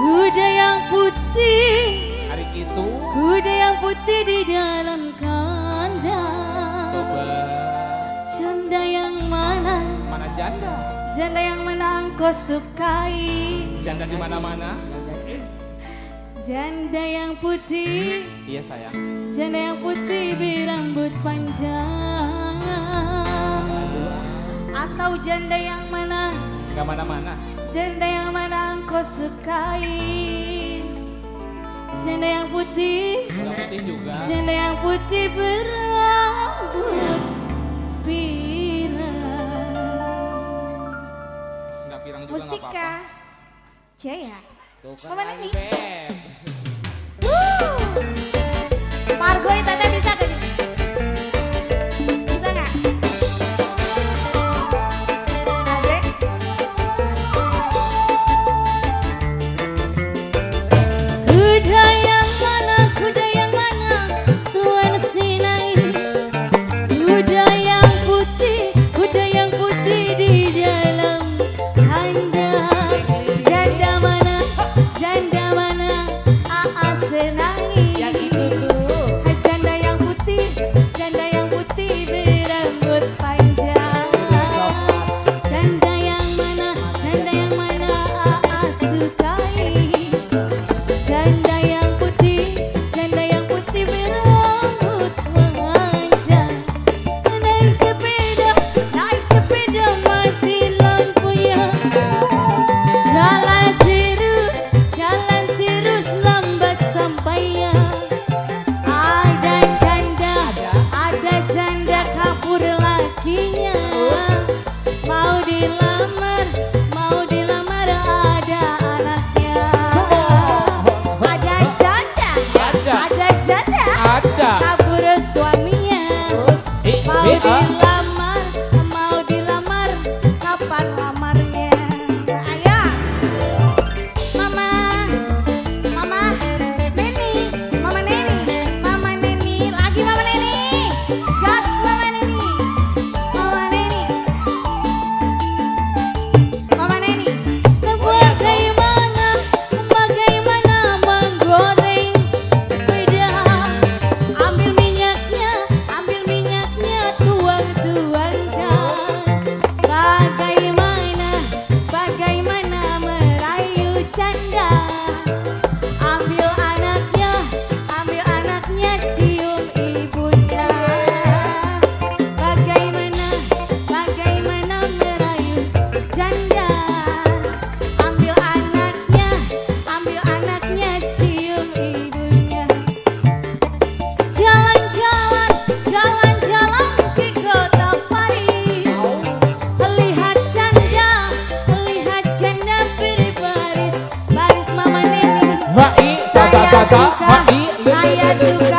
Kuda yang putih, hari itu kuda yang putih di dalam kandang. Coba. Janda yang mana? Mana janda? Janda yang mana engkau sukai? Janda di mana-mana? Janda yang putih. Iya sayang. Janda yang putih berambut panjang. Atau janda yang mana? Enggak mana-mana. Janda yang mana engkau sukai? Janda yang putih, enggak putih juga. Janda yang putih berambut pirang. Enggak pirang juga enggak apa-apa. Mustika Jaya. Kemana nih? Margo Tete bisa gak? Bisa gak? Asik. Kuda yang mana Tuan Sinai. Kuda yang putih di dalam kandang. Janda mana Aa Senangi. Saya suka